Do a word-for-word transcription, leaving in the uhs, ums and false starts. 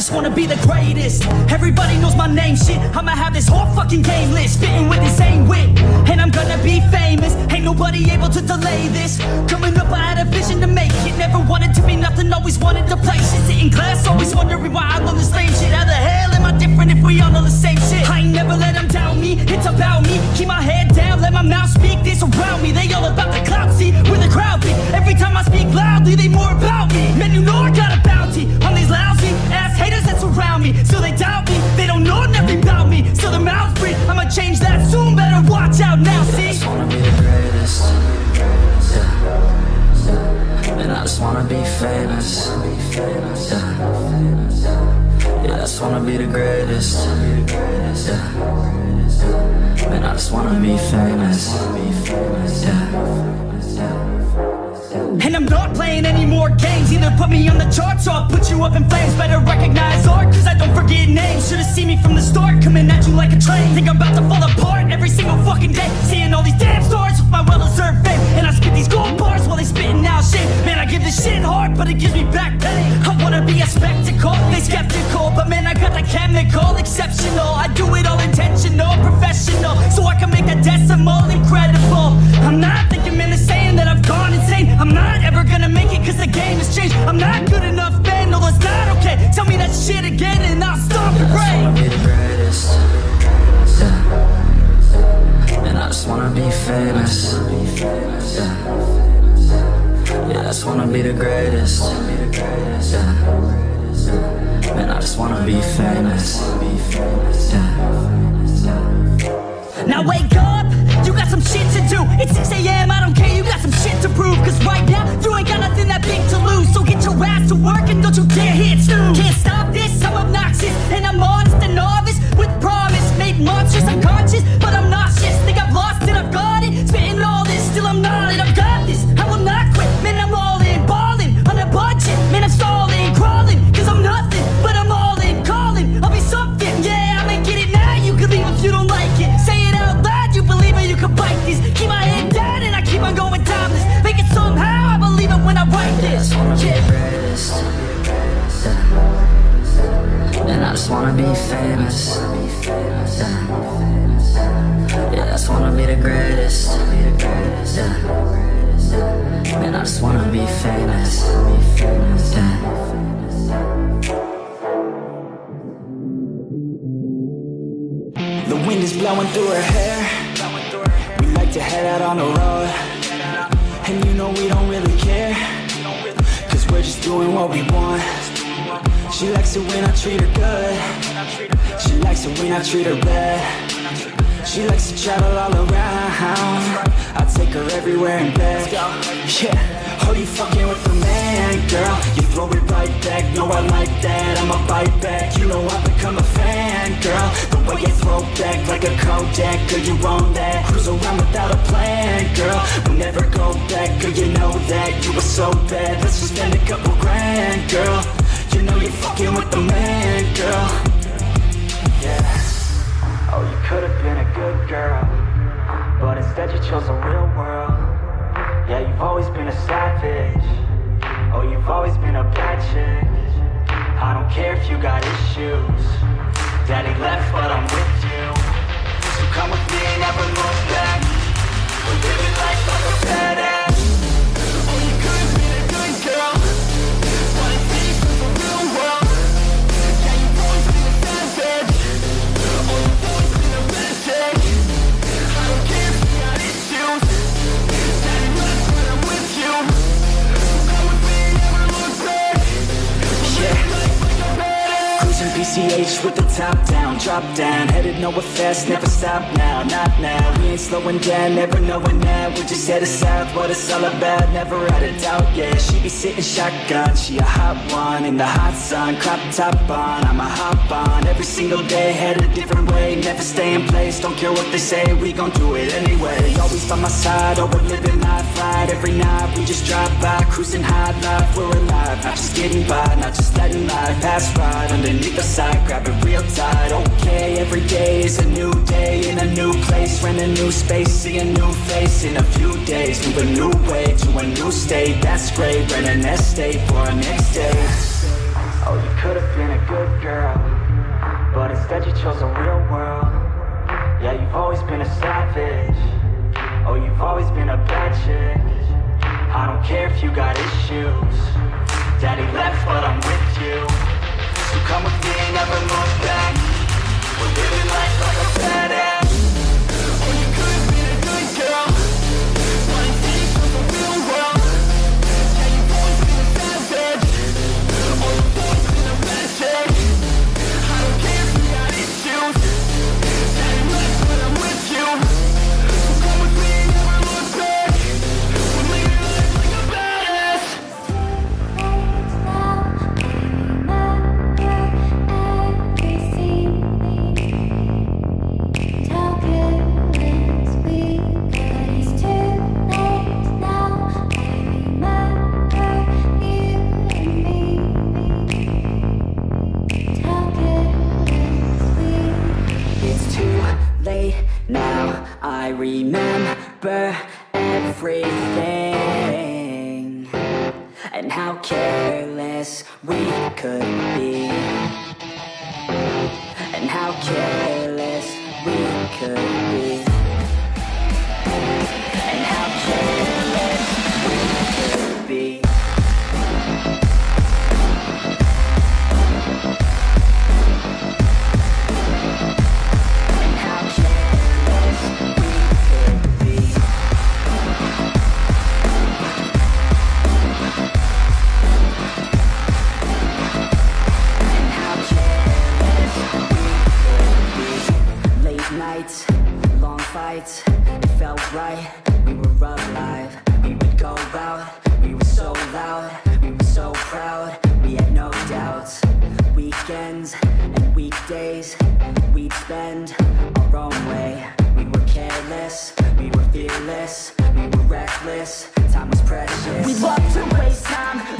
just wanna be the greatest. Everybody knows my name, shit. I'ma have this whole fucking game list, spitting with the same wit, and I'm gonna be famous. Ain't nobody able to delay this. Coming up, I had a vision to make it. Never wanted to be nothing, always wanted to play shit. Sitting glass, always wondering why I love this lame shit. How the hell am I different if we all know the same shit? I ain't never let them doubt me, it's about me. Keep my head down, let my mouth speak. This around me, they all about the clout, see, where the crowd be. Every time I speak loudly, they more about me. Man, you know I got a bounty on these lousy ass haters that surround me. So they doubt me, they don't know nothing about me. So their mouths breathe, I'ma change that soon, better watch out now, see? I just wanna be the greatest, yeah. And I just wanna be famous, yeah. Yeah, I just wanna be the greatest, yeah. And I just wanna be famous, yeah. And I'm not playing any more games. Either put me on the charts or I'll put you up in flames. Better recognize art, cause I don't forget names. Should've seen me from the start, coming at you like a train. Think I'm about to fall apart every single fucking day. Seeing all these damn stars with my well-deserved fame. And I spit these gold bars while they spitting out shit. Man, I give this shit hard, but it gives me back pain. I wanna be a spectacle, they skeptical, but man, I got the chemical, exceptional. I do it all intentional, professional, so I can make a decimal incredible. I'm not thinking, man, they're saying that I've gone insane. I'm not ever gonna make it cause the game has changed. I'm not good enough, man, no, that's not okay. Tell me that shit again and I'll stop and pray. I just wanna be the greatest, yeah. And I just wanna be famous, yeah. Yeah, I just wanna be the greatest, yeah. Man, I just wanna be famous, yeah. Now wake up, you got some shit to do. It's six A M, I don't care, you got some shit to prove. Cause right now, you ain't got nothing that big to lose. So get your ass to work and don't you dare hit snooze. Can't stop this, I'm obnoxious. And I'm honest and novice with promise. Made monstrous, I'm conscious, but I'm nauseous. Think I've lost it, I've got it. Spitting all this, still I'm not it. I've got this, I will not quit. Man, I'm all in, balling, on a budget. Man, I'm stalling, crawling, cause I'm nothing. But I'm all in, calling, I'll be something. Yeah, I may get it now, you can leave if you don't like it. Say it out loud. You can bite these. Keep my head down and I keep on going timeless. Make it somehow, I believe it when I write this. Yeah, I just wanna yeah. be the greatest, yeah. And I just wanna be famous, yeah. Yeah, I just wanna be the greatest, yeah. And I just wanna be famous, yeah. The wind is blowing through her hair. To head out on the road, and you know we don't really care, cause we're just doing what we want. She likes it when I treat her good, she likes it when I treat her bad. She likes to travel all around, I take her everywhere and back. Yeah, oh you fucking with the man, girl, you throw it right back. No, I like that, I'ma bite back. You know I've become a fan, girl. Way you throw back like a Kodak, girl, you own that. Cruise around without a plan, girl, we'll never go back. Girl, you know that, you were so bad. Let's just spend a couple grand, girl. You know you're fucking with the man, girl. Yeah. Oh, you could've been a good girl, but instead you chose a real world. Yeah, you've always been a savage. Oh, you've always been a bad chick. I don't care if you got issues. Daddy left, but I'm with you. So come with me, never look back. We're living life like a badass. Oh, you could've been a good girl, but it seems for the real world. Yeah, you've always been a savage. Oh, you've always been a bad. I don't care if you got issues. Daddy left, but I'm with you. So come with me, never look back. We're living life like a badass. Cruising B C H with the top down, drop down, headed nowhere fast, never stop now, not now. We ain't slowing down, never knowing that. We just headed south, what it's all about, never out of doubt, yeah. She be sitting shotgun, she a hot one, in the hot sun, crop top on, I'ma hop on. Every single day, headed a different way, never stay in place, don't care what they say, we gon' do it anyway. Always by my side, oh we're living life right, every night we just drive by, cruising high life, we're alive, not just getting by, not just letting life pass right, underneath the side, grabbing real tight, okay. Every day is a new day in a new place. Rent a new space, see a new face in a few days. Move a new way to a new state. That's great. Rent an estate for our next day. Oh, you could've been a good girl, but instead you chose a real world. Yeah, you've always been a savage. Oh, you've always been a bad chick. I don't care if you got issues. Daddy left, but I'm with you. So come with me and never look back. We're living life like a badass. Oh, you could've been a good girl, but instead you chose the real world. Yeah, you've always been a savage. Oh, you've always been a bad chick. I don't care if you got issues. Daddy left, but I'm with you. Now I remember everything, and how careless we could be, and how careless we could be, and how careless we could be. Time was precious. We love to waste time.